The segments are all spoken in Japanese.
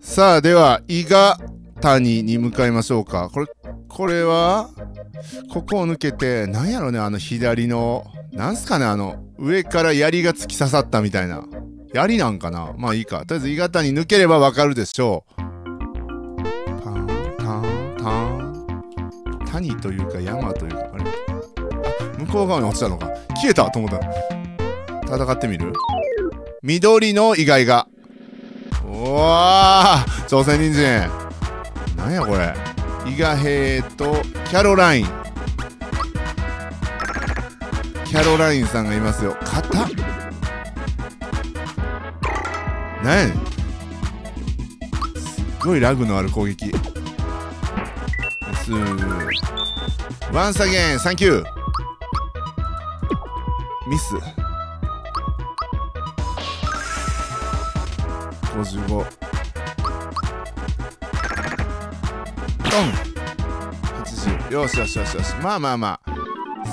さあでは伊賀谷に向かいましょうか。これはここを抜けて、なんやろね、あの左のなんすかね、あの上から槍が突き刺さったみたいな、槍なんかな、まあいいか。とりあえず伊賀谷抜ければわかるでしょう。タンタンタン、谷というか山というか、あれ、あ、向こう側に落ちたのか、消えたと思った。戦ってみる。緑のイガイガ。おわー、朝鮮人参。なんやこれ。イガ兵とキャロライン。キャロラインさんがいますよ。肩。なんやねん。すっごいラグのある攻撃。ワンサゲン、サンキュー。ミス。55ドン80。よしよしよしよし、まあまあまあ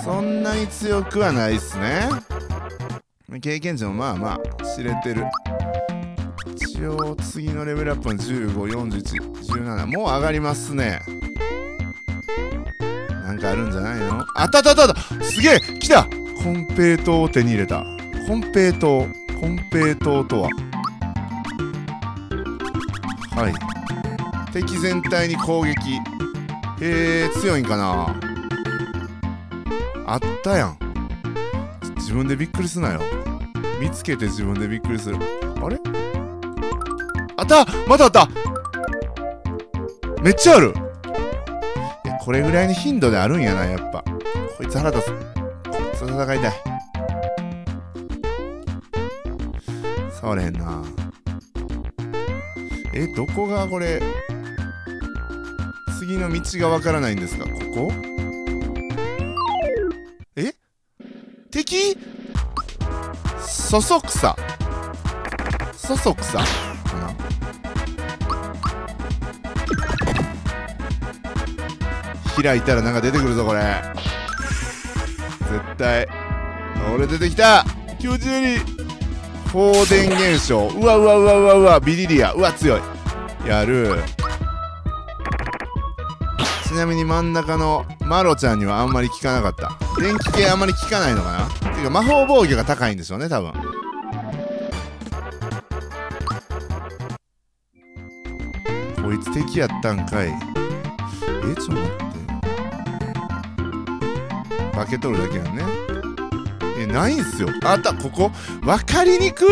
そんなに強くはないっすね。経験値もまあまあ知れてる。一応次のレベルアップは154117、もう上がりますね。なんかあるんじゃないの。あったあったあった、すげえ来た。コンペイトを手に入れた。コンペイト、コンペイトとは、はい、敵全体に攻撃。強いんかな。あったやん。自分でびっくりすなよ。見つけて自分でびっくりする。あれ、あった、またあった、めっちゃある。いや、これぐらいの頻度であるんやな、やっぱ。こいつ腹立つ。こいつ戦いたい。触れへんな。どこがこれ、次の道がわからないんですが、ここ、え、敵そそくさ、そそくさかな。開いたらなんか出てくるぞこれ、絶対。俺出てきた、92放電現象。うわうわうわうわうわ、ビリリア、うわ強い、やる。ちなみに真ん中のマロちゃんにはあんまり効かなかった。電気系あんまり効かないのかな。ていうか魔法防御が高いんでしょうね多分。こいつ敵やったんかい。ちょっと待って、化け取るだけやんね。ないんすよ。あった、ここわかりにくい。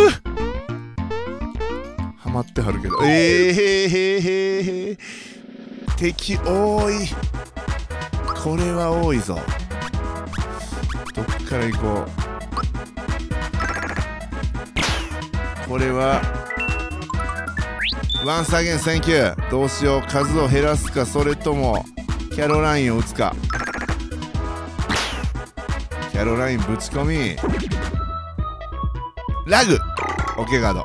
ハマってはるけど、敵多い、これは多いぞ。どっから行こう。これはワンサゲンセンキュー。どうしよう、数を減らすか、それともキャロラインを打つか。キャロラインぶち込み、ラグ OK ガード。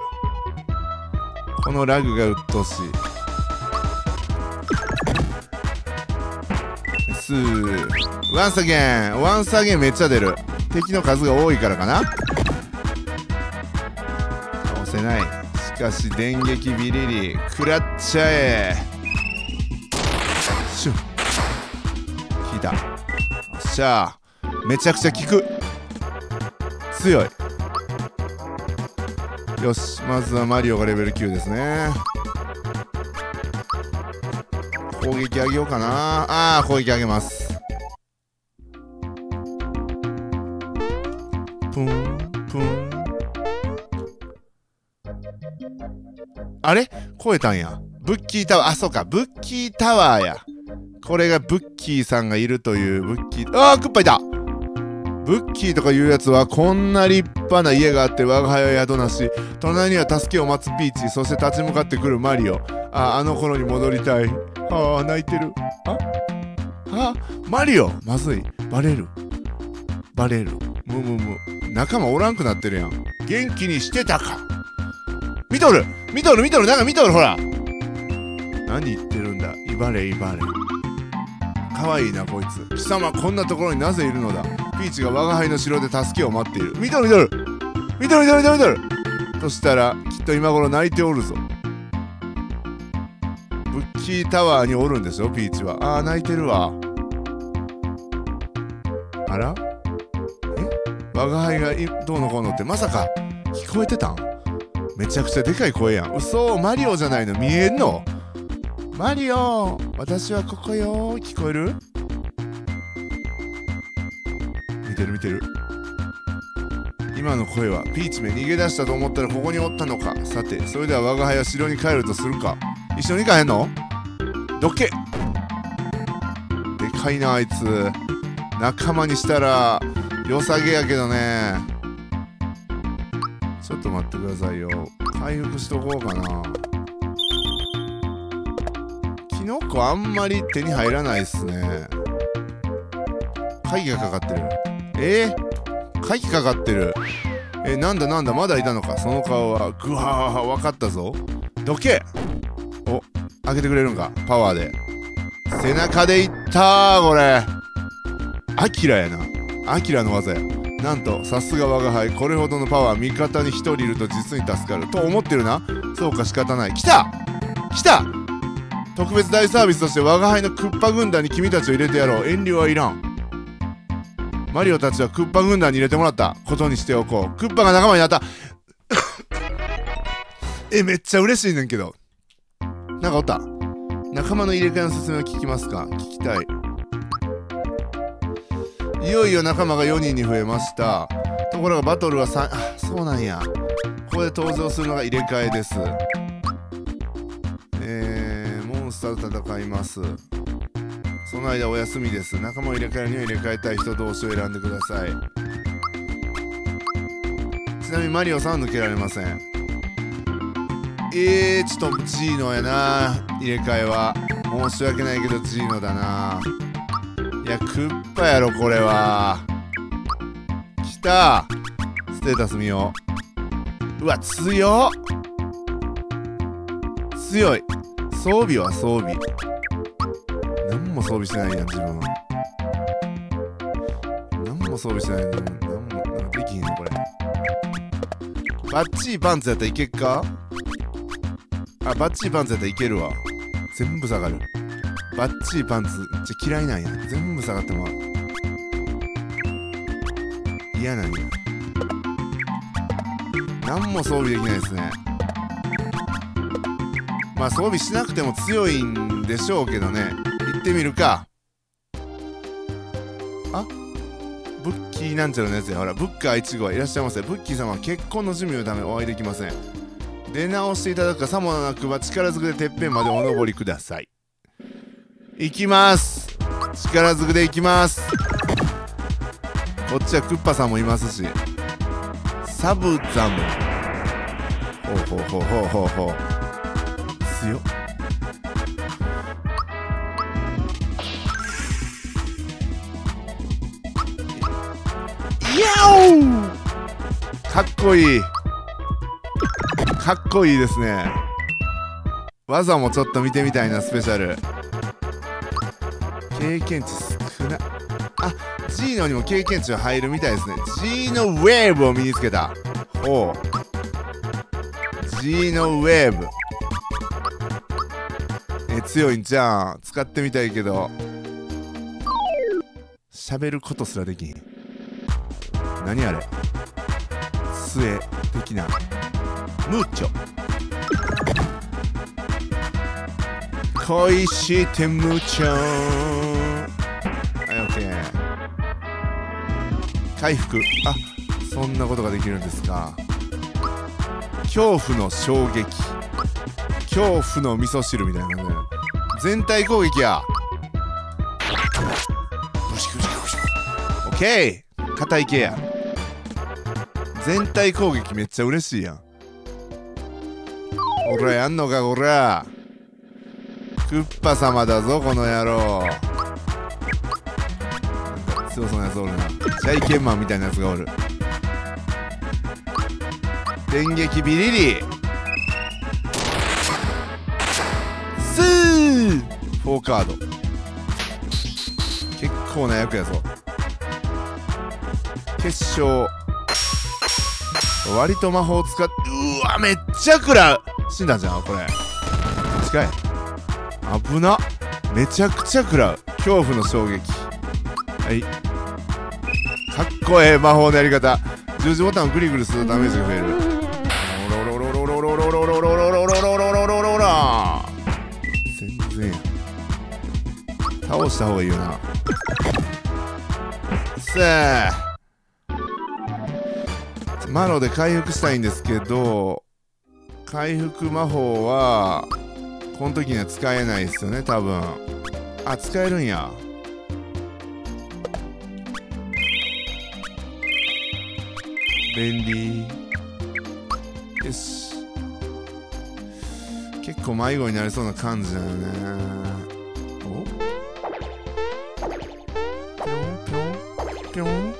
このラグがうっとうしい。スーワンサゲン、ワンサゲンめっちゃ出る。敵の数が多いからかな。倒せない。しかし電撃ビリリ食らっちゃえ。シュッ、効いた。よっしゃ、めちゃくちゃ効く、強い。よし、まずはマリオがレベル9ですね。攻撃上げようかな。あー、攻撃上げます。プンプン、あれ超えたんや、ブッキータワー。あ、そうか、ブッキータワーや。これがブッキーさんがいるという。ブッキー、あー、クッパいた。ブッキーとかいうやつは、こんな立派な家があって我が輩は宿なし、隣には助けを待つピーチ、そして立ち向かってくるマリオ。あの頃に戻りたい。ああ泣いてる。あマリオ、まずい、バレるバレる。むむむ、仲間おらんくなってるやん。元気にしてたか。見とる見とる見とる、なんか見とる、ほら。何言ってるんだ、イバレイバレ。かわいいなこいつ。貴様、こんなところになぜいるのだ。ピーチが我が輩の城で助けを待っている。見とる見とる見とる見とる見とる見とる。としたらきっと今頃泣いておるぞ。ーチタワーにおるんですよ、ピーチは。ああ、泣いてるわ。あら？え？我が輩がどうのこうのって、まさか聞こえてたん？めちゃくちゃでかい声やん。うそ、マリオじゃないの？見えんの？マリオ、私はここよ。聞こえる？見てる見てる。今の声はピーチめ、逃げ出したと思ったらここにおったのか。さて、それでは我が輩は城に帰るとするか。一緒に帰んの？どけ。でかいなあいつ。仲間にしたら良さげやけどね。ちょっと待ってくださいよ、回復しとこうかな。キノコあんまり手に入らないっすね。鍵がかかってる。鍵かかってる。なんだなんだ、まだいたのか。その顔はグワー。わかったぞ、どけ。お、開けてくれるんか、パワーで。背中でいったー。これアキラやな、アキラの技や。なんとさすが我が輩、これほどのパワー、味方に1人いると実に助かると思ってるな。そうか、仕方ない。来た来た。特別大サービスとして我が輩のクッパ軍団に君たちを入れてやろう。遠慮はいらん。マリオたちはクッパ軍団に入れてもらったことにしておこう。クッパが仲間になっためっちゃ嬉しいねんけど。なんかおった。仲間の入れ替えの説明を聞きますか？聞きたい。いよいよ仲間が4人に増えました。ところがバトルは3。あ、そうなんや。ここで登場するのが入れ替えです。モンスターと戦います。その間お休みです。仲間を入れ替えるには入れ替えたい人同士を選んでください。ちなみにマリオさん抜けられません。ちょっとジーノやな、入れ替えは。申し訳ないけどジーノだな。いや、クッパやろこれは。きた、ステータス見よう。うわ、強っ。強い。装備は装備、何も装備してないやん自分。何も装備してないの。何もできひんのこれ。バッチリパンツやったらいけっか。あ、バッチリパンツやったらいけるわ。全部下がる。バッチリパンツじゃ嫌いなんや。全部下がってもらう。嫌なんや。何も装備できないですね。まあ装備しなくても強いんでしょうけどね。行ってみるか。あ、ブッキーなんちゃらのやつや。ほら、ブッカー1号はいらっしゃいませ。ブッキー様は結婚の準備のためお会いできません。出直していただくか。さもなくば力ずくでてっぺんまでお登りください。行きます。力ずくで行きます。こっちはクッパさんもいますし、サブザム。ほうほうほうほうほうほう。強っ。かっこいい。かっこいいですね。技もちょっと見てみたいな。スペシャル経験値少な。あ、ジーノにも経験値は入るみたいですね。ジーノウェーブを身につけた。おう、ジーノウェーブ、強いんじゃん。使ってみたいけど喋ることすらできん。何あれ、杖的な。ムーチョ恋してムーチョ。はい、オッケー。回復。あ、そんなことができるんですか。恐怖の衝撃、恐怖の味噌汁みたいなね。全体攻撃や。オッケー、硬い系や。全体攻撃めっちゃ嬉しいやん。おらやんのか、おら。クッパ様だぞこの野郎。なんか強そうなやつおるな。シャイケンマンみたいなやつがおる。電撃ビリリスー。4カード、結構な役やぞ。決勝割と魔法使って、うわ、めっちゃ食らう。死んだんじゃんこれ。近い。危なっ、めちゃくちゃ食らう。恐怖の衝撃。はい、かっこええ魔法のやり方。十字ボタンをグリグリするとダメージが増える。おろろろろろろろろろろろろろろろろろろ。全然倒した方がいいよな。せーマロで回復したいんですけど、回復魔法はこの時には使えないですよね多分。あ、使えるんや。便利。よし、結構迷子になりそうな感じだよね。おぴょんぴょんぴょん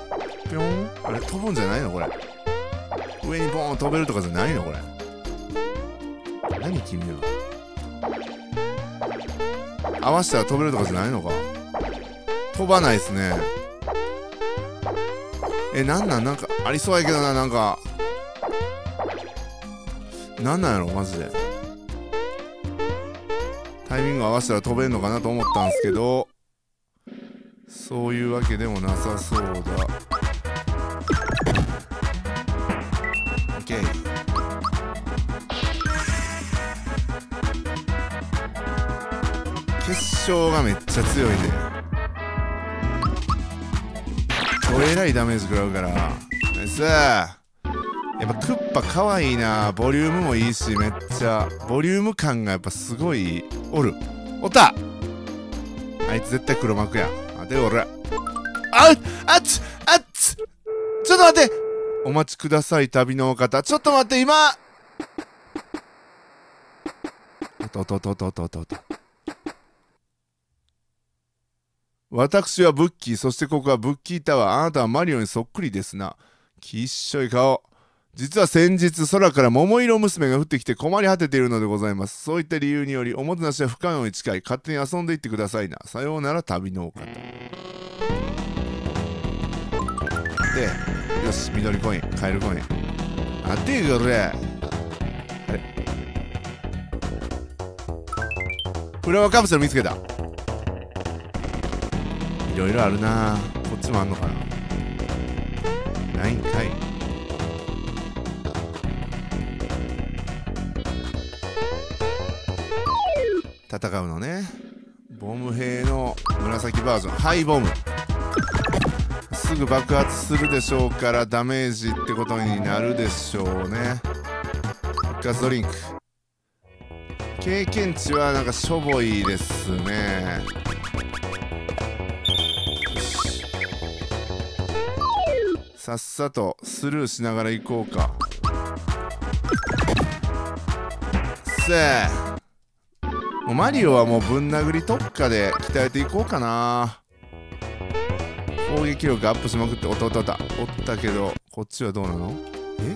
ぴょん。あれ飛ぶんじゃないのこれ。上にボーン飛べるとかじゃないのこれ。何君は。合わせたら飛べるとかじゃないのか。飛ばないっすね。え、なんなん、なんかありそうやけどな、なんか。なんなんやろ、マジで。タイミング合わせたら飛べんのかなと思ったんですけど、そういうわけでもなさそうだ。OK。決勝がめっちゃ強いね。えらいダメージ食らうから。ナイス。やっぱクッパかわいいな。ボリュームもいいし、めっちゃボリューム感がやっぱすごい。おる、おった。あいつ絶対黒幕や。あておる。あっあっちあっち、ちょっと待って、お待ちください旅のお方。ちょっと待って、今おっとおっとおっとおっとおっとおっと。私はブッキー、そしてここはブッキータワー。あなたはマリオにそっくりですな。きっしょい顔。実は先日、空から桃色娘が降ってきて困り果てているのでございます。そういった理由により、おもてなしは不可能に近い。勝手に遊んでいってくださいな。さようなら、旅のお方。で、よし、緑コイン、カエルコイン。あっていうこれ。あれフラワーカプセル見つけた。いろいろあるな。こっちもあんのかな。ないんかい。戦うのね。ボム兵の紫バージョン。ハイボム。すぐ爆発するでしょうからダメージってことになるでしょうね。ガスドリンク。経験値はなんかしょぼいですね。さっさとスルーしながら行こうか。せーもうマリオはもうぶん殴り特化で鍛えていこうかな。攻撃力アップしまくって。おったおったおったおったけど、こっちはどうなの。え、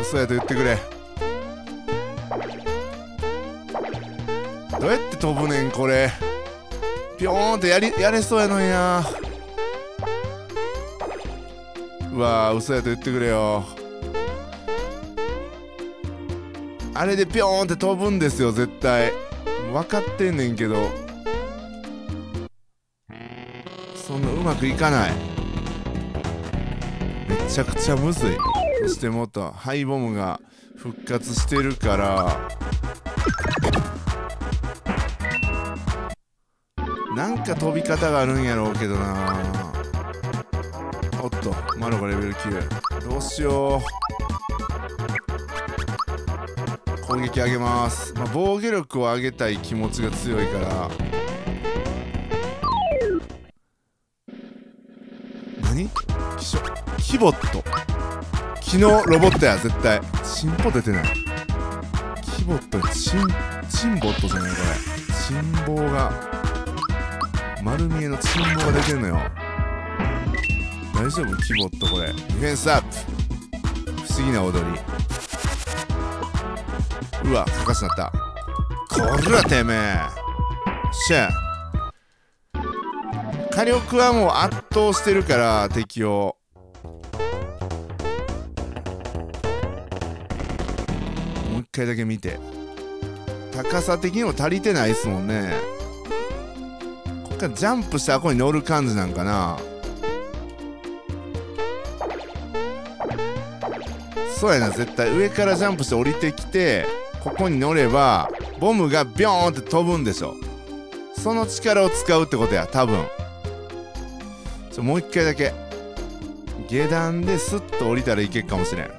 嘘やと言ってくれ。どうやって飛ぶねんこれ。ピョーンってやれそうやのにな。うわー、嘘やと言ってくれよ。あれでピョーンって飛ぶんですよ絶対。分かってんねんけど、そんなうまくいかない。めちゃくちゃむずい。そしてもっとハイボムが復活してるから、なんか飛び方があるんやろうけどな。おっと、マロがレベル9。どうしよう。攻撃上げます。まあ、防御力を上げたい気持ちが強いから。何キショキボット。昨日ロボットや絶対。チンポ出てない。キボット、チンボットじゃないこれ。チンボが丸見えのチンボが出てんのよ。大丈夫キボットこれ。ディフェンスアップ。不思議な踊り。うわ、かかしなった。こらてめえ。シェン火力はもう圧倒してるから敵を。回だけ見て。高さ的にも足りてないっすもんね。こっからジャンプしてあこに乗る感じなんかな。そうやな、絶対上からジャンプして降りてきてここに乗ればボムがビョーンって飛ぶんでしょ。その力を使うってことや多分。もう一回だけ下段でスッと降りたらいけっかもしれん。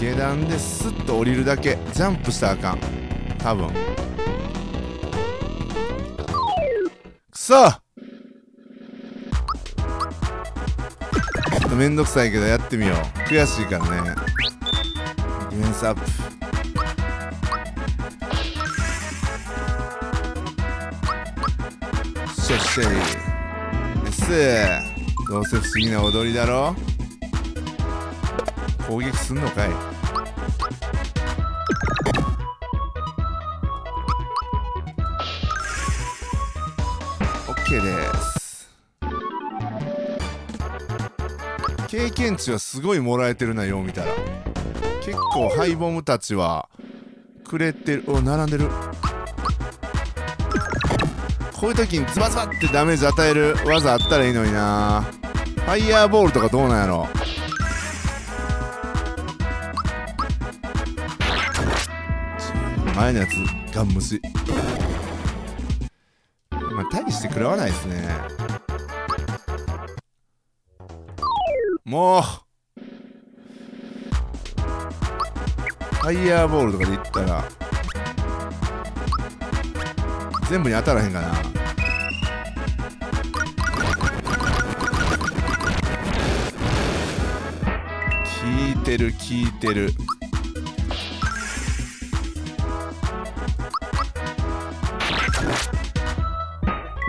下段でスッと降りるだけ。ジャンプしたらあかん多分。くそ、ちょっとめんどくさいけどやってみよう。悔しいからね。ディフェンスアップ。シェイシェイナイス。どうせ不思議な踊りだろ。攻撃すんのかい。オッケーです。経験値はすごいもらえてるな。よう見たら結構ハイボムたちはくれてる。お、並んでる。こういう時にズバズバってダメージ与える技あったらいいのにな。ファイヤーボールとかどうなんやろ。前のやつガン無視。まあ大して食らわないですね。もうファイヤーボールとかでいったら全部に当たらへんかな。効いてる効いてる。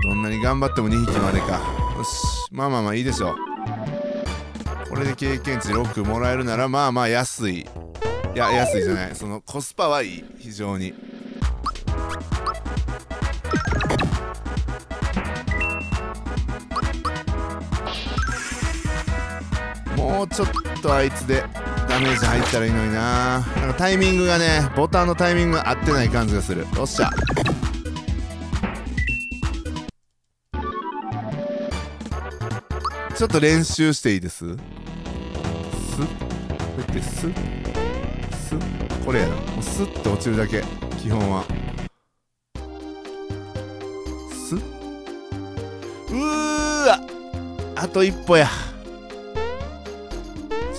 どんなに頑張っても2匹までか。よし、まあまあまあいいでしょ。これで経験値6もらえるならまあまあ安い。いや安いじゃない、そのコスパはいい非常に。もうちょっとあいつでダメージ入ったらいいのにな。なんかタイミングがね、ボタンのタイミングが合ってない感じがする。よっしゃ、ちょっと練習していいです。スッこうやってスッスッ、これやな。もうスッと落ちるだけ基本は。スッ、うわ、あと一歩や。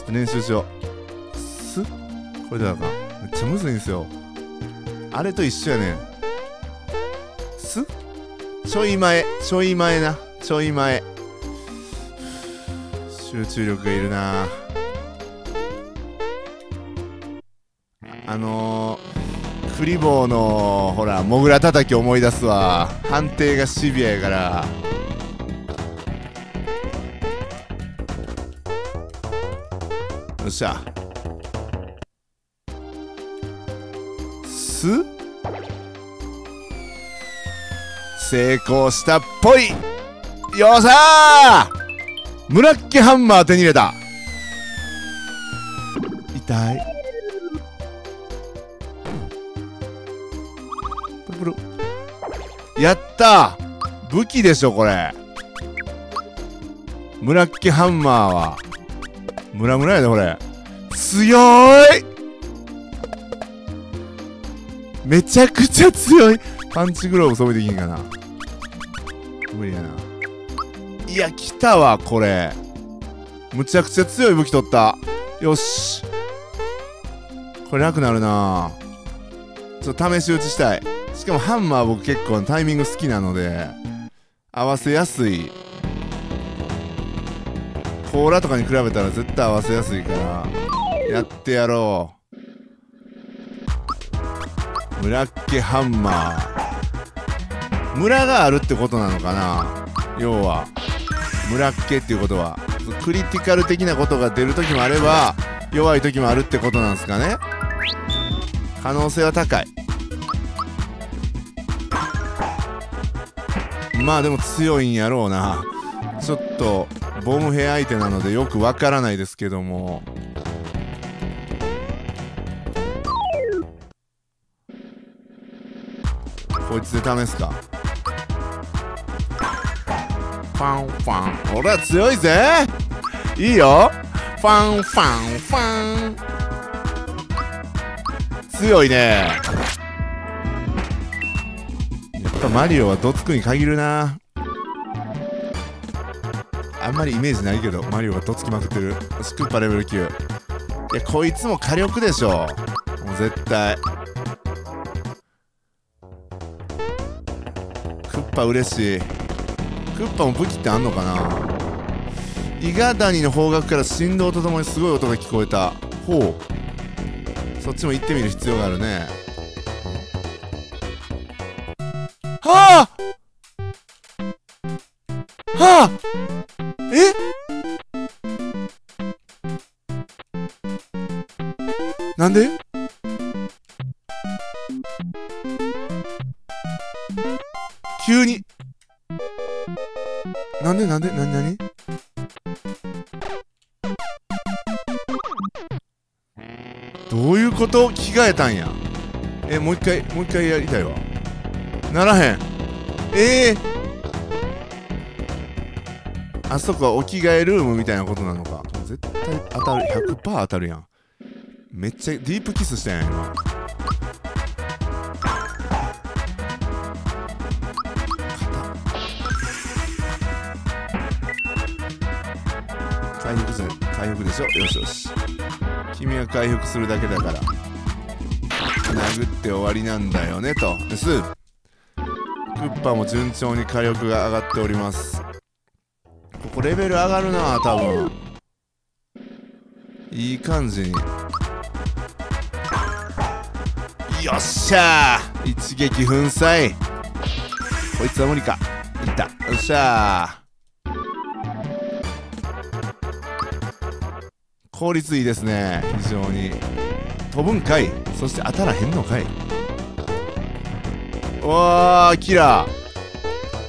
練習しよう。スッ、これでなんかめっちゃむずいんですよ。あれと一緒やねん。スッ、ちょい前ちょい前な、ちょい前。集中力がいるな。クリボーのほらモグラ叩き思い出すわ。判定がシビアやから。よっしゃ、す成功したっぽい。よっしゃー、ムラッキハンマー手に入れた。痛い。やったー、武器でしょこれ。ムラッキハンマーはムラムラやでこれ。強い、めちゃくちゃ強い。パンチグローブ装備できんかな。無理やな。いや来たわこれ。むちゃくちゃ強い武器取った。よし、これ楽なるな。ちょっと試し撃ちしたい。しかもハンマー僕結構タイミング好きなので合わせやすい。コーラとかに比べたら絶対合わせやすいからやってやろう。ムラッキハンマー、ムラがあるってことなのかな。要はムラッキっていうことはクリティカル的なことが出る時もあれば弱い時もあるってことなんですかね。可能性は高い。まあでも強いんやろうな。ちょっとボム兵相手なのでよくわからないですけども、こいつで試すか。ファンファン、俺は強いぜ。いいよ、ファンファンファン、強いね。やっぱマリオはどつくに限るな。あんまりイメージないけどマリオがどつきまくってる。スクーパレベル9。いやこいつも火力でしょ、もう絶対。クッパ嬉しい。クッパも武器ってあんのかな。伊賀谷の方角から振動とともにすごい音が聞こえた。ほう、そっちも行ってみる必要があるね。はあはあ、え？なんで？急に。なんでなんで、なになに？どういうこと？着替えたんや。え、もう一回やりたいわ。ならへん。あそこはお着替えルームみたいなことなのか。絶対当たる、 100% 当たるやん。めっちゃディープキスしたやん今。回復じゃない、回復でしょ。よしよし、君は回復するだけだから殴って終わりなんだよねと。でスープクッパも順調に火力が上がっております。ここレベル上がるな多分。いい感じに、よっしゃー、一撃粉砕。こいつは無理か。いった、よっしゃー、効率いいですね非常に。飛ぶんかい、そして当たらへんのかい。おーキラー、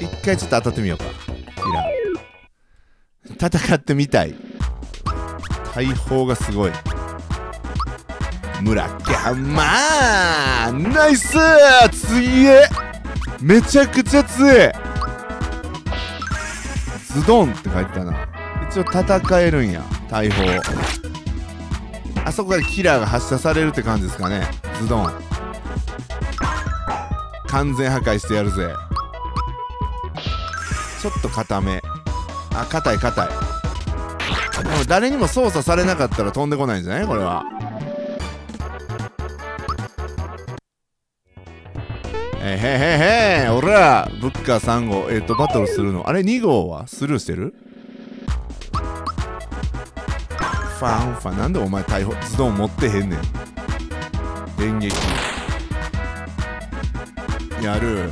一回ちょっと当たってみようか。キラー戦ってみたい。大砲がすごい。村キャンマーナイスー、ついえ、めちゃくちゃ強い。ズドンって書いてたな。一応戦えるんや大砲。あそこからキラーが発射されるって感じですかね。ズドン完全破壊してやるぜ。ちょっと固め、あ、硬い硬い。でも誰にも操作されなかったら飛んでこないんじゃないこれは。へへへ、俺らブッカー3号バトルするの。あれ2号はスルーしてる。ファンファン、なんでお前大砲ズドン持ってへんねん。電撃やる。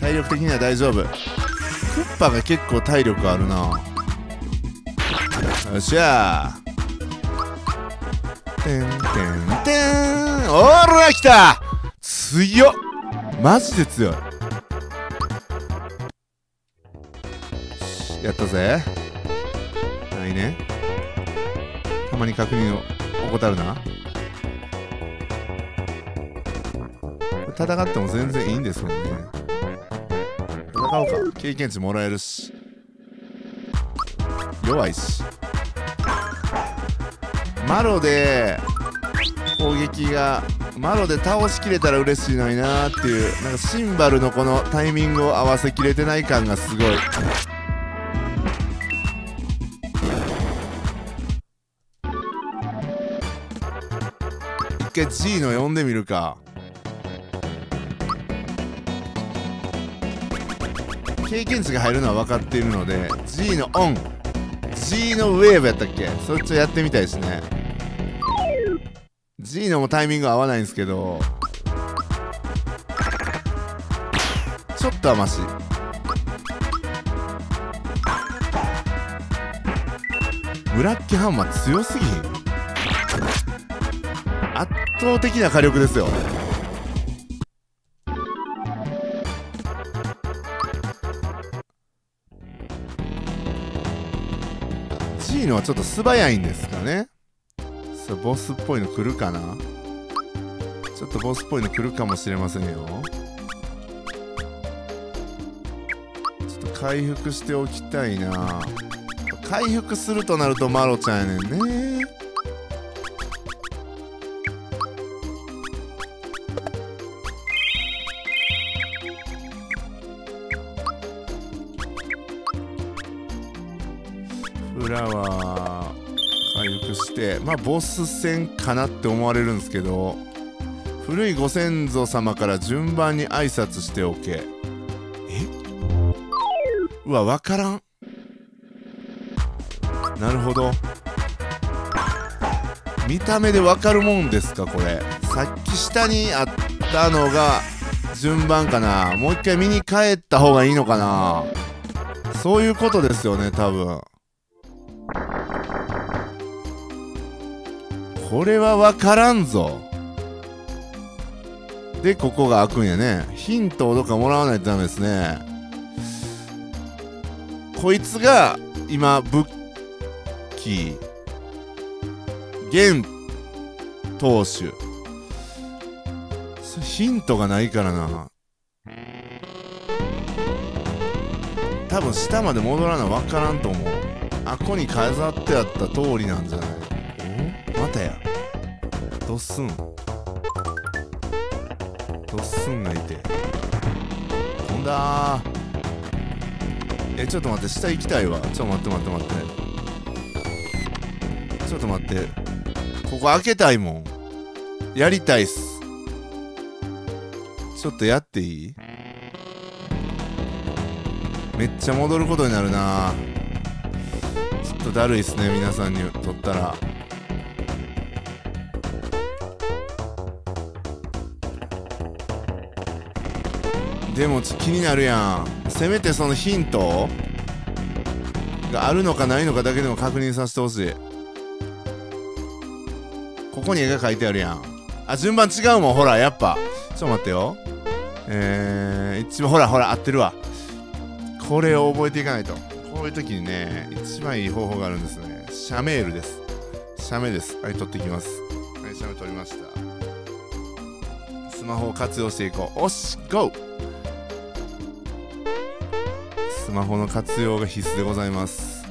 体力的には大丈夫。クッパが結構体力あるな。よっしゃー、てんてんてん、おら来た、強っ、マジで強い。やったぜ。ないね、たまに確認を怠るな。戦っても全然いいんですもんね。戦おうか、経験値もらえるし、弱いし。マロで攻撃が、マロで倒しきれたら嬉しいのになーっていう。なんかシンバルのこのタイミングを合わせきれてない感がすごい。一回 G の読んでみるか。経験値が入るのは分かっているので G のオン、 G のウェーブやったっけ、それちょっとやってみたいですね。 G のもタイミング合わないんですけど、ちょっとはマシ。ブラッキハンマー強すぎん？圧倒的な火力ですよ。G のはちょっと素早いんですかね。ちょっとボスっぽいの来るかな。ちょっとボスっぽいの来るかもしれませんよ。回復しておきたいな。回復するとなるとマロちゃんやねんね。フラワー回復してまあボス戦かなって思われるんですけど、古いご先祖様から順番に挨拶しておけ。うわ分からん。なるほど、見た目で分かるもんですかこれ。さっき下にあったのが順番かな。もう一回見に帰った方がいいのかな。そういうことですよね多分。これは分からんぞ。でここが開くんやね。ヒントをどっかもらわないとダメですね。こいつが今ブッキー現投手。ヒントがないからな。多分下まで戻らな分からんと思う。あこに飾ってあった通りなんじゃない。またやドッスンドッスンがいて飛んだー。ちょっと待って下行きたいわ。ちょっと待って待って待ってちょっと待って、ここ開けたいもん。やりたいっす。ちょっとやっていい？めっちゃ戻ることになるな。ちょっとだるいっすね皆さんにとったら。でも気になるやん。せめてそのヒントがあるのかないのかだけでも確認させてほしい。ここに絵が描いてあるやん。あ順番違うもんほらやっぱ。ちょっと待ってよ。一番ほらほら合ってるわ。これを覚えていかないと。こういう時にね一番いい方法があるんですね。シャメールです。シャメです。はい取っていきます。はいシャメ取りました。スマホを活用していこう。おしゴー。スマホの活用が必須でございます。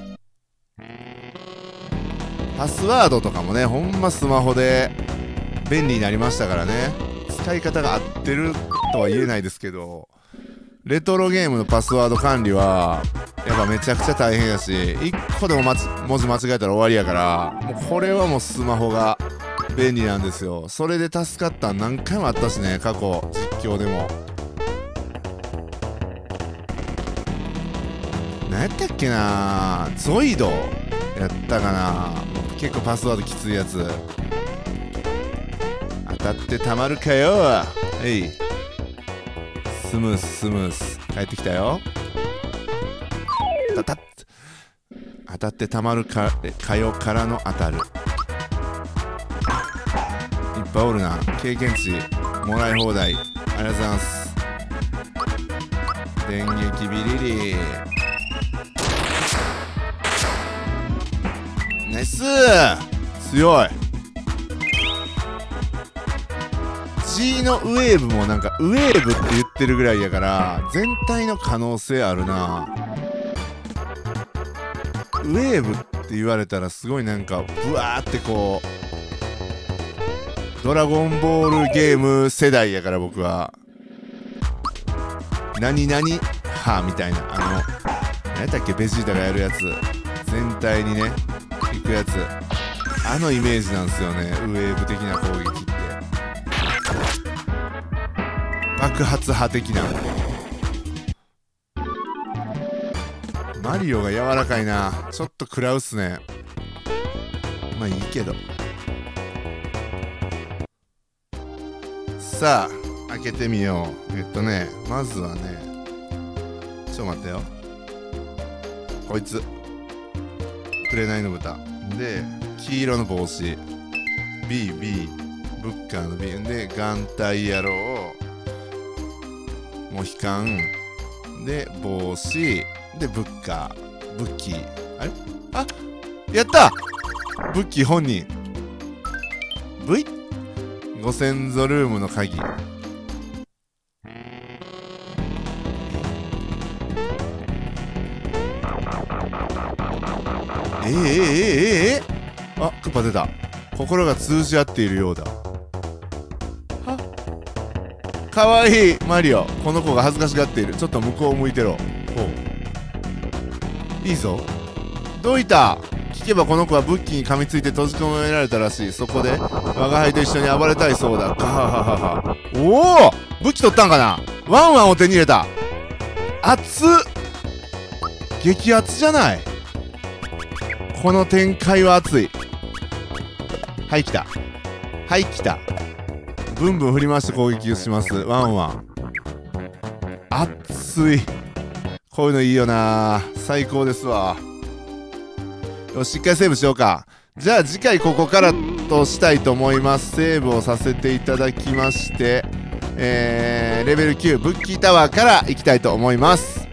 パスワードとかもねほんまスマホで便利になりましたからね。使い方が合ってるとは言えないですけど、レトロゲームのパスワード管理はやっぱめちゃくちゃ大変やし、1個でも文字間違えたら終わりやから、もうこれはもうスマホが便利なんですよ。それで助かった何回もあったしね、過去実況でも。何やったっけなー、ゾイドやったかな。結構パスワードきついやつ。当たってたまるかよ。はいスムーススムース帰ってきたよ。当たってたまるかよからの当たる。いっぱいおるな。経験値もらい放題ありがとうございます。電撃ビリリナイスー強い。 G のウェーブもなんかウェーブって言ってるぐらいやから全体の可能性あるな。ウェーブって言われたらすごいなんかブワーってこうドラゴンボールゲーム世代やから僕は何々はみたいな、何やったっけベジータがやるやつ全体にねいくやつ、あのイメージなんですよね。ウェーブ的な攻撃って爆発派的な。マリオが柔らかいな。ちょっと食らうっすね。まあいいけど。さあ開けてみよう。ねまずはねちょっと待ってよ。こいつ紅の豚で黄色の帽子 BB ブッカーの B で眼帯野郎モヒカンで帽子でブッカーブッキーあれあやったブッキー本人 V ご先祖ルームの鍵あ、クッパ出た。心が通じ合っているようだ。はっ、かわいいマリオ。この子が恥ずかしがっている。ちょっと向こうを向いてろ。ほう、いいぞ。どいた。聞けばこの子はブッキーに噛みついて閉じ込められたらしい。そこで我が輩と一緒に暴れたいそうだ。カハハハハ。おお、武器取ったんかな。ワンワンを手に入れた。熱っ、激熱じゃない。この展開は熱い。はい、来た。はい、来た。ブンブン振り回して攻撃をします。ワンワン。熱い。こういうのいいよな。最高ですわ。よし、一回セーブしようか。じゃあ次回ここからとしたいと思います。セーブをさせていただきまして、レベル9、ブッキータワーから行きたいと思います。